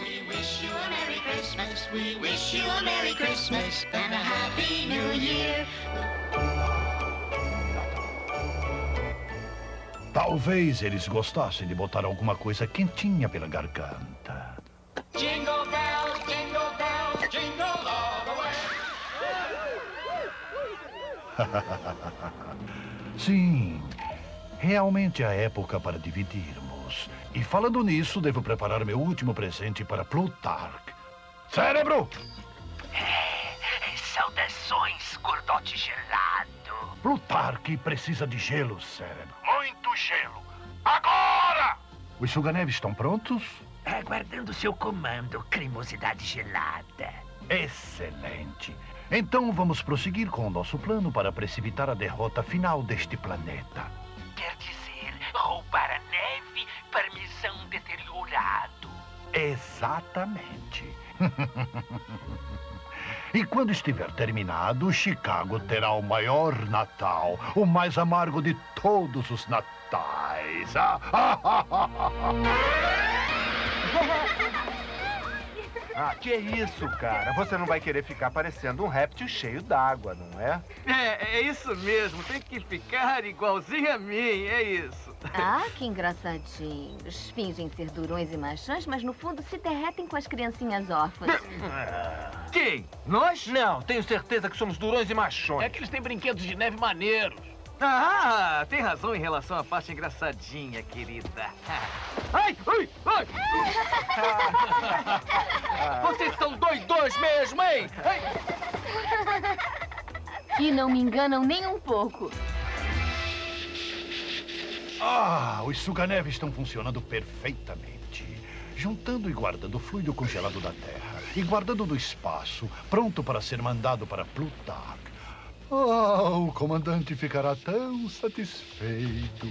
We wish you a Merry Christmas. We wish you a Merry Christmas and a Happy New Year. Talvez eles gostassem de botar alguma coisa quentinha pela garganta. Jingle bells, jingle bells, jingle all the way. Sim, realmente é a época para dividirmos. E falando nisso, devo preparar meu último presente para Plutark. Cérebro! Saudações, gordote gelado. Plutark precisa de gelo, Cérebro. Muito gelo. Agora! Os Suga-neves estão prontos? Aguardando seu comando, cremosidade gelada. Excelente. Então vamos prosseguir com o nosso plano para precipitar a derrota final deste planeta. Quer dizer, roubar a neve, parmesão deteriorado. Exatamente. E quando estiver terminado, Chicago terá o maior Natal, o mais amargo de todos os natais. Ah, que isso, cara? Você não vai querer ficar parecendo um réptil cheio d'água, não é? É isso mesmo. Tem que ficar igualzinho a mim, é isso. Ah, que engraçadinhos. Fingem ser durões e machões, mas no fundo se derretem com as criancinhas órfãs. Quem? Nós? Não, tenho certeza que somos durões e machões. É que eles têm brinquedos de neve maneiros. Ah, tem razão em relação à parte engraçadinha, querida. Ai, ai, ai! Vocês são doidos mesmo, hein? Ai. E não me enganam nem um pouco. Ah, os Suga-neves estão funcionando perfeitamente. Juntando e guardando o fluido congelado da Terra e guardando do espaço, pronto para ser mandado para Plutark. Oh, o comandante ficará tão satisfeito.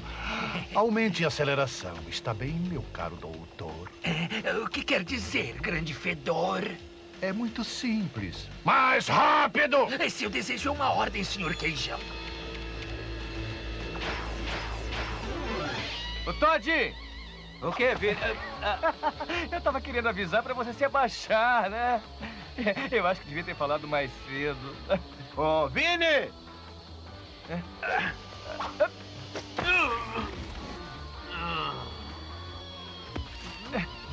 Aumente a aceleração, está bem, meu caro doutor? O que quer dizer, grande fedor? É muito simples. Mais rápido! Seu desejo é uma ordem, senhor Queijão. Ô, Todd! O que, Vini? Eu tava querendo avisar pra você se abaixar, né? Eu acho que devia ter falado mais cedo. Ô, Vini!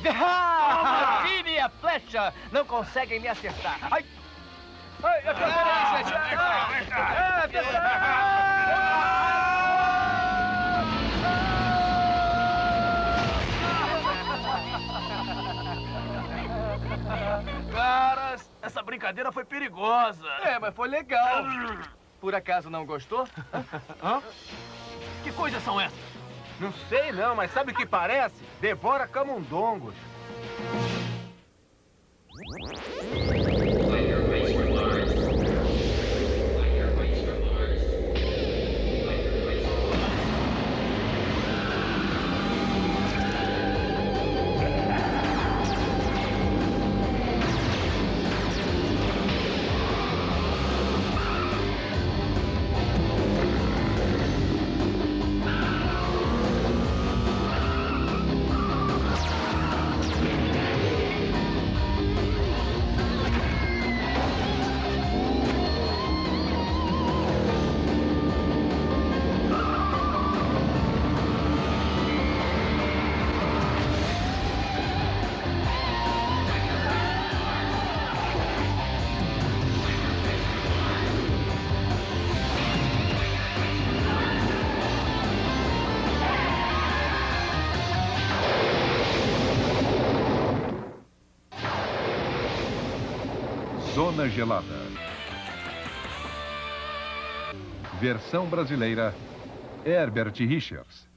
Ah, Vini e a flecha não conseguem me acertar. Ai! Ai, Caras, essa brincadeira foi perigosa. É, mas foi legal. Por acaso não gostou? Hã? Que coisas são essas? Não sei não, mas sabe o que parece? Devora camundongos. Zona Gelada. Versão brasileira, Herbert Richards.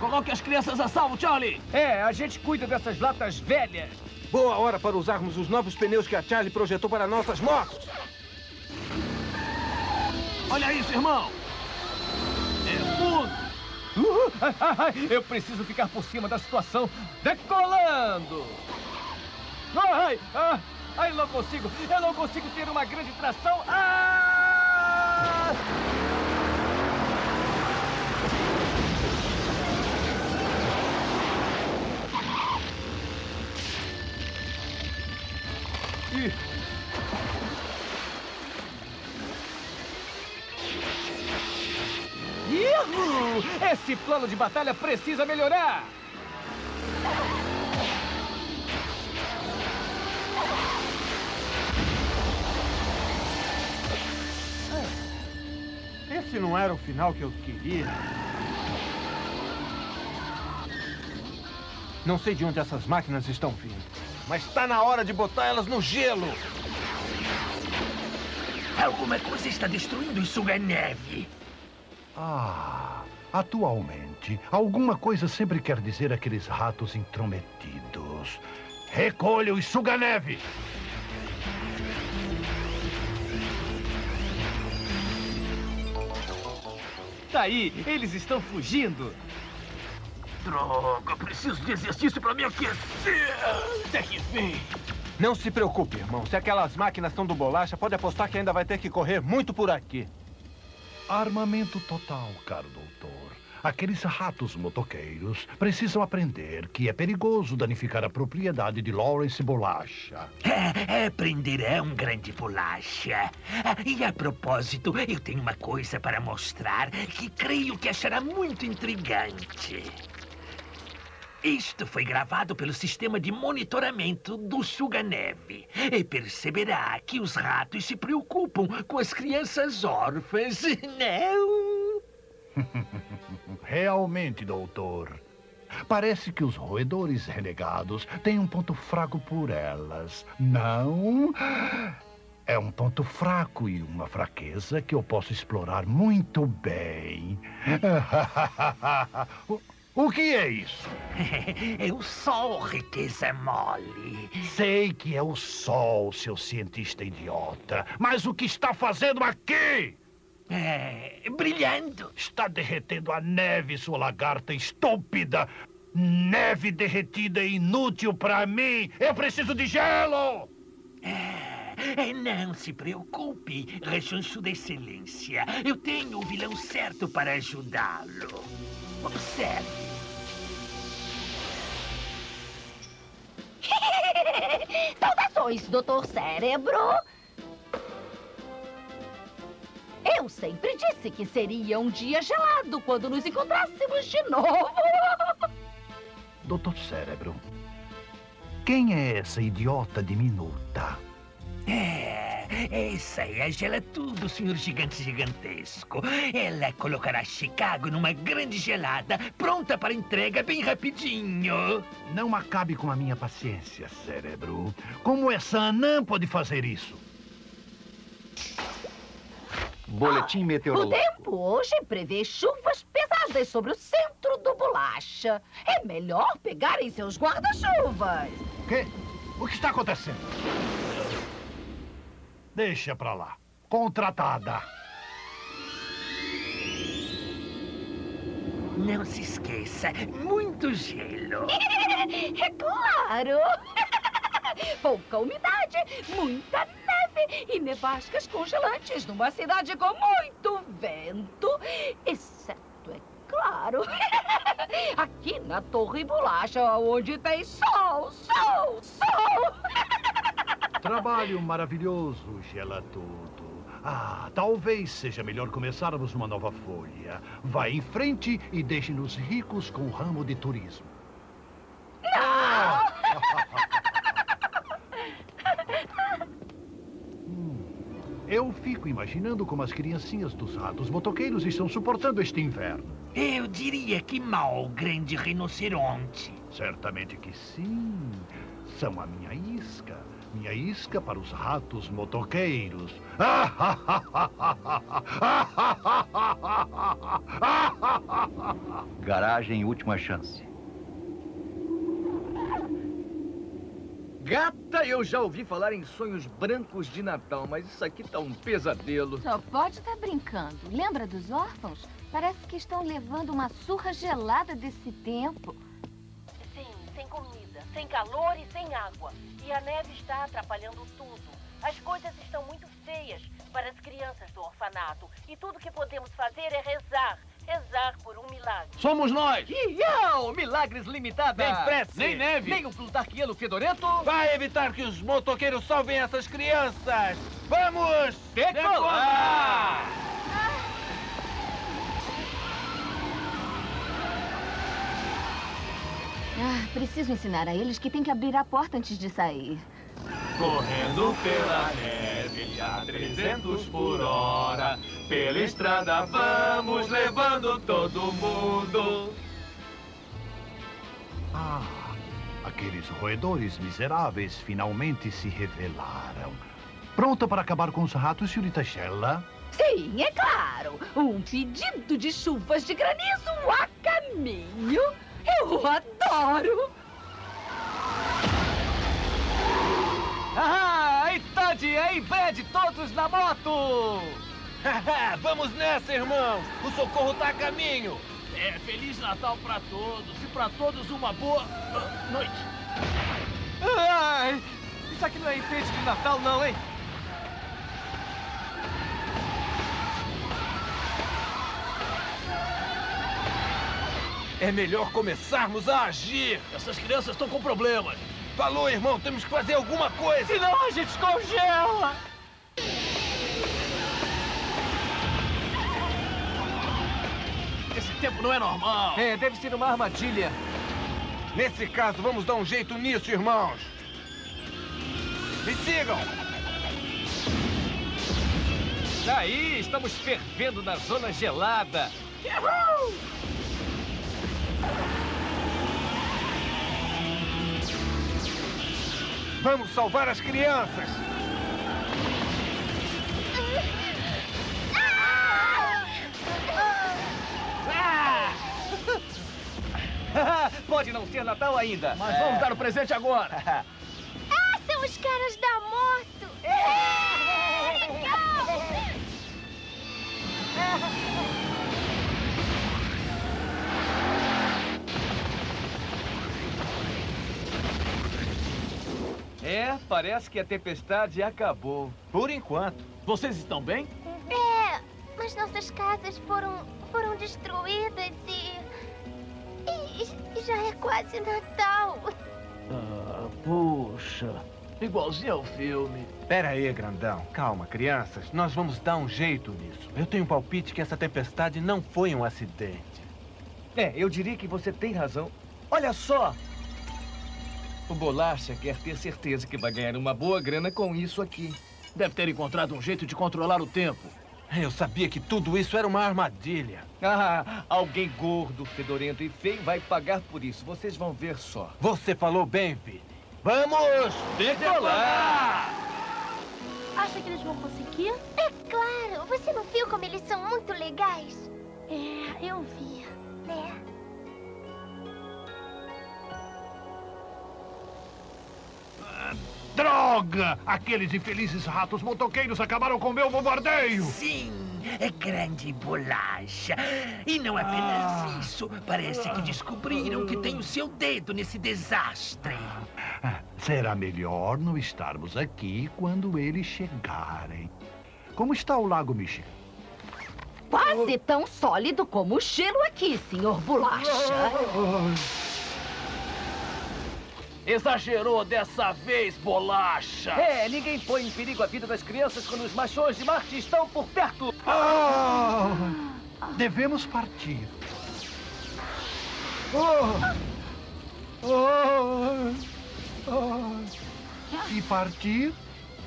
Coloque as crianças a salvo, Charlie! É, a gente cuida dessas latas velhas. Boa hora para usarmos os novos pneus que a Charlie projetou para nossas motos. Olha isso, irmão! É fundo! Eu preciso ficar por cima da situação. Decolando! Ai, não consigo! Eu não consigo ter uma grande tração! Ah! Uhul! Esse plano de batalha precisa melhorar! Esse não era o final que eu queria. Não sei de onde essas máquinas estão vindo, mas está na hora de botar elas no gelo. Alguma coisa está destruindo o Suga-neve. Ah, atualmente, alguma coisa sempre quer dizer aqueles ratos intrometidos. Recolha o Suga-neve! Tá aí, eles estão fugindo. Droga, preciso de exercício para me aquecer. Até que enfim. Não se preocupe, irmão. Se aquelas máquinas são do Bolacha, pode apostar que ainda vai ter que correr muito por aqui. Armamento total, caro doutor. Aqueles ratos motoqueiros precisam aprender que é perigoso danificar a propriedade de Lawrence Bolacha. Aprender é um grande bolacha. E a propósito, eu tenho uma coisa para mostrar que creio que achará muito intrigante. Isto foi gravado pelo sistema de monitoramento do Suga-neve. E perceberá que os ratos se preocupam com as crianças órfãs, não? Realmente, doutor. Parece que os roedores renegados têm um ponto fraco por elas, não? É um ponto fraco e uma fraqueza que eu posso explorar muito bem. O que é isso? É o sol, riqueza mole. Sei que é o sol, seu cientista idiota. Mas o que está fazendo aqui? Brilhando. Está derretendo a neve, sua lagarta estúpida. Neve derretida é inútil para mim. Eu preciso de gelo. Não se preocupe, rechonchuda excelência. Eu tenho o vilão certo para ajudá-lo. Observe. Saudações, Dr. Cérebro. Eu sempre disse que seria um dia gelado quando nos encontrássemos de novo. Dr. Cérebro, quem é essa idiota diminuta? Essa é a Gela Tudo, senhor gigante gigantesco. Ela colocará Chicago numa grande gelada, pronta para entrega bem rapidinho. Não acabe com a minha paciência, Cérebro. Como essa anã pode fazer isso? Boletim meteorológico. O tempo hoje prevê chuvas pesadas sobre o centro do Bolacha. É melhor pegarem seus guarda-chuvas. Quê? O que está acontecendo? Deixa pra lá. Contratada. Não se esqueça, muito gelo. É claro. Pouca umidade, muita neve e nevascas congelantes numa cidade com muito vento. Exceto, é claro, aqui na Torre Bolacha, onde tem sol, sol, sol. Trabalho maravilhoso, Gela Tudo. Ah, talvez seja melhor começarmos uma nova folha. Vai em frente e deixe-nos ricos com o ramo de turismo. Não! Eu fico imaginando como as criancinhas dos ratos motoqueiros estão suportando este inverno. Eu diria que mal, grande rinoceronte. Certamente que sim. São a minha isca. Minha isca para os ratos motoqueiros. Garagem última chance. Gata, eu já ouvi falar em sonhos brancos de Natal, mas isso aqui tá um pesadelo. Só pode estar brincando. Lembra dos órfãos? Parece que estão levando uma surra gelada desse tempo. Sim, sem comida, sem calor e sem água. E a neve está atrapalhando tudo. As coisas estão muito feias para as crianças do orfanato. E tudo que podemos fazer é rezar. Rezar por um milagre. Somos nós! Iau! Milagres limitados! Nem pressa! Nem neve! Nem um plutarquiano fedorento! Vai evitar que os motoqueiros salvem essas crianças! Vamos decolar! Preciso ensinar a eles que tem que abrir a porta antes de sair. Correndo pela neve a 300 por hora, pela estrada vamos levando todo mundo. Ah, aqueles roedores miseráveis finalmente se revelaram. Pronta para acabar com os ratos, senhorita Gela? Sim, é claro. Um pedido de chuvas de granizo a caminho. Eu adoro! Ah, aí Todd, aí Brad, todos na moto! Vamos nessa, irmãos! O socorro tá a caminho! É, Feliz Natal pra todos e pra todos uma boa noite! Ai, isso aqui não é enfeite de Natal não, hein? É melhor começarmos a agir. Essas crianças estão com problemas. Falou, irmão. Temos que fazer alguma coisa. Senão a gente congela. Esse tempo não é normal. É, deve ser uma armadilha. Nesse caso, vamos dar um jeito nisso, irmãos. Me sigam. Daí, estamos fervendo na zona gelada. Uhul! Vamos salvar as crianças! Pode não ser Natal ainda, mas vamos dar o presente agora! Ah, são os caras da moto! Legal! É, parece que a tempestade acabou. Por enquanto. Vocês estão bem? É, mas nossas casas foram destruídas e já é quase Natal. Ah, poxa. Igualzinho ao filme. Pera aí, grandão. Calma, crianças. Nós vamos dar um jeito nisso. Eu tenho um palpite que essa tempestade não foi um acidente. É, eu diria que você tem razão. Olha só! O Bolacha quer ter certeza que vai ganhar uma boa grana com isso aqui. Deve ter encontrado um jeito de controlar o tempo. Eu sabia que tudo isso era uma armadilha. Ah, alguém gordo, fedorento e feio vai pagar por isso. Vocês vão ver só. Você falou bem, Vini. Vamos decolar! Acha que eles vão conseguir? É claro. Você não viu como eles são muito legais? É, eu vi. Né? Droga! Aqueles infelizes ratos motoqueiros acabaram com meu bombardeio! Sim, é grande Bolacha. E não apenas isso. Parece que descobriram que tem o seu dedo nesse desastre. Será melhor não estarmos aqui quando eles chegarem. Como está o Lago Michel? Quase tão sólido como o gelo aqui, senhor Bolacha. Exagerou dessa vez, Bolacha! É, ninguém põe em perigo a vida das crianças quando os machões de Marte estão por perto! Devemos partir. E partir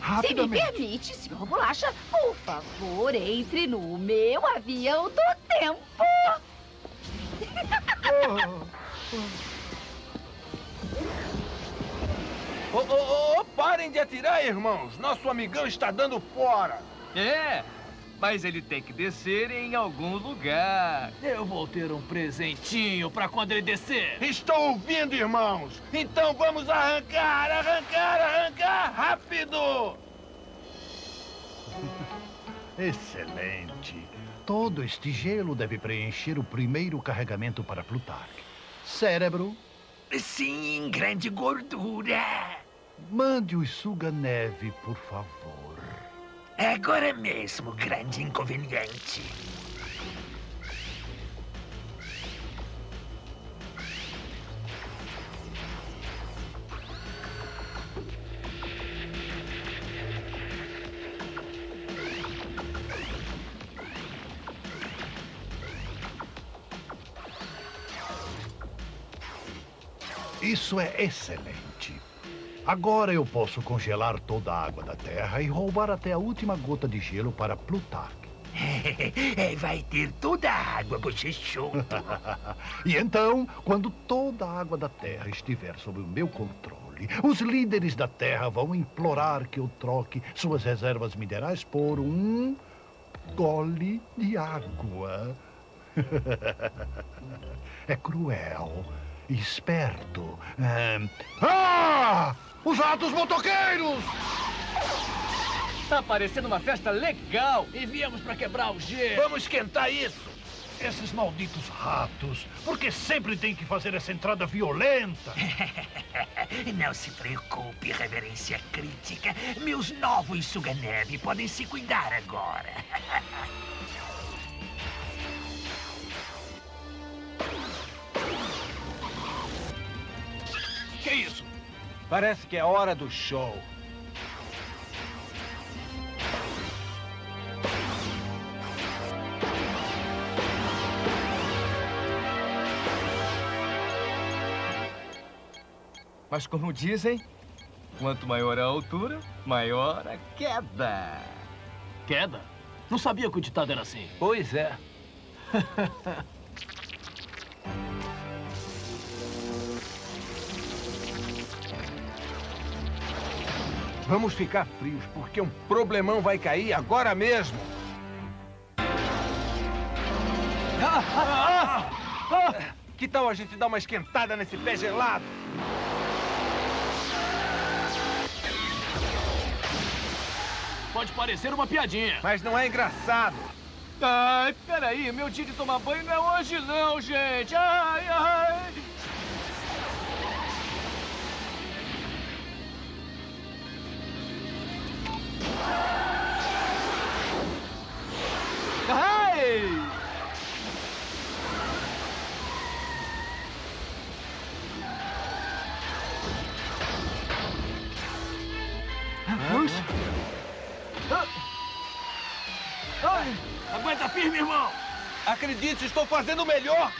rapidamente. Se me permite, senhor Bolacha, por favor, entre no meu avião do tempo! Parem de atirar, irmãos! Nosso amigão está dando fora! É, mas ele tem que descer em algum lugar. Eu vou ter um presentinho para quando ele descer. Estou ouvindo, irmãos! Então vamos arrancar, arrancar, arrancar! Rápido! Excelente! Todo este gelo deve preencher o primeiro carregamento para Plutark. Cérebro... Sim, grande gordura. Mande o Suga-neve, por favor. Agora mesmo, grande inconveniente. Isso é excelente. Agora eu posso congelar toda a água da Terra e roubar até a última gota de gelo para Plutark. Vai ter toda a água, bochechudo. E então, quando toda a água da Terra estiver sob o meu controle, os líderes da Terra vão implorar que eu troque suas reservas minerais por um gole de água. É cruel, esperto. Ah! Os ratos motoqueiros! Tá parecendo uma festa legal e viemos pra quebrar o gelo. Vamos esquentar isso. Esses malditos ratos, porque sempre tem que fazer essa entrada violenta? Não se preocupe, reverência crítica. Meus novos Suga-neves podem se cuidar agora. Que isso? Parece que é hora do show. Mas como dizem, quanto maior a altura, maior a queda. Queda? Não sabia que o ditado era assim. Pois é. Vamos ficar frios, porque um problemão vai cair agora mesmo. Que tal a gente dar uma esquentada nesse pé gelado? Pode parecer uma piadinha. Mas não é engraçado. Ai, peraí, meu dia de tomar banho não é hoje não, gente. Ai, ai. Ai! Aguenta firme, irmão! Acredite, estou fazendo o melhor!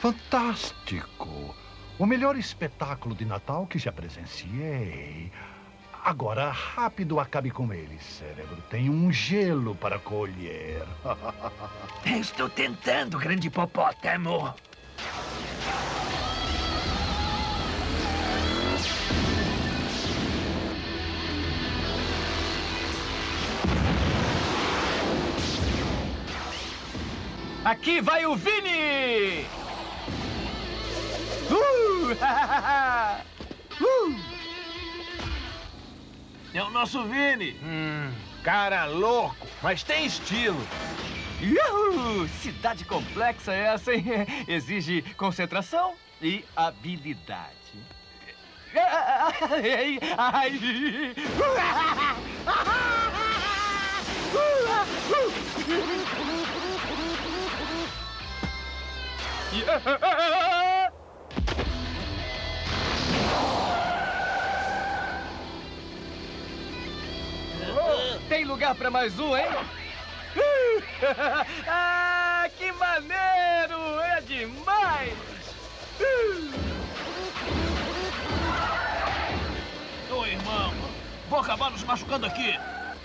Fantástico! O melhor espetáculo de Natal que já presenciei. Agora, rápido, acabe com ele, Cérebro. Tem um gelo para colher. Eu estou tentando, grande hipopótamo. Aqui vai o Vini! É o nosso Vini! Cara louco, mas tem estilo! Uhul! Cidade complexa essa, hein? Exige concentração e habilidade. Tem lugar pra mais um, hein? Ah, que maneiro! É demais! Ô, irmão, vou acabar nos machucando aqui.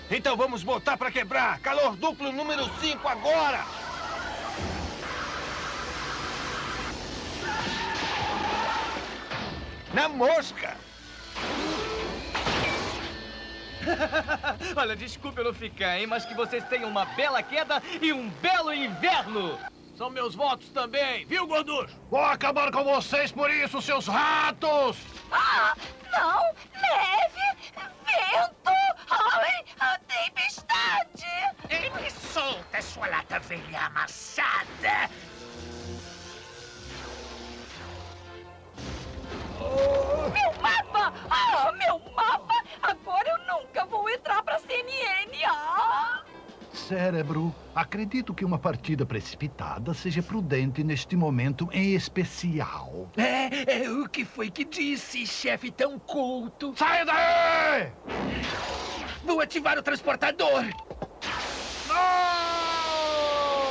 Então vamos botar pra quebrar. Calor duplo número 5 agora! Na mosca! Olha, desculpe eu não ficar, hein? Mas que vocês tenham uma bela queda e um belo inverno! São meus votos também, viu, gorducho? Vou acabar com vocês por isso, seus ratos! Ah! Não! Neve! Vento! Ai! A tempestade! Ei, me solta, sua lata velha amassada! Meu mapa! Ah, meu mapa! Agora eu nunca vou entrar pra CNN! Ah! Cérebro, acredito que uma partida precipitada seja prudente neste momento em especial. É o que foi que disse, chefe tão culto? Saia daí! Vou ativar o transportador! Não!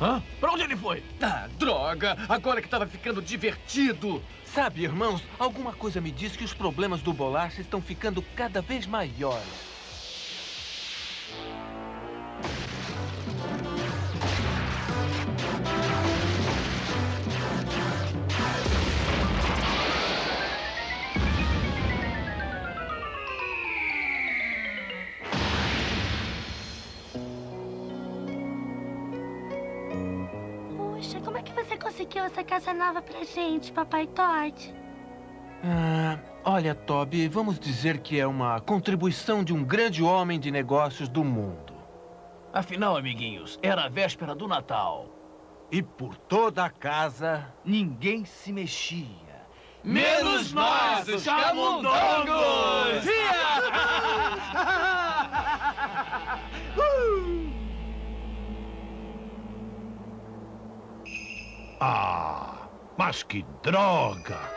Hã? Pra onde ele foi? Ah, droga! Agora que tava ficando divertido! Sabe, irmãos, alguma coisa me diz que os problemas do Bolacha estão ficando cada vez maiores. Casa nova pra gente, papai Todd. Olha, Toby, vamos dizer que é uma contribuição de um grande homem de negócios do mundo. Afinal, amiguinhos, era a véspera do Natal. E por toda a casa, ninguém se mexia. Menos nós, os camundongos! Ah, mas que droga!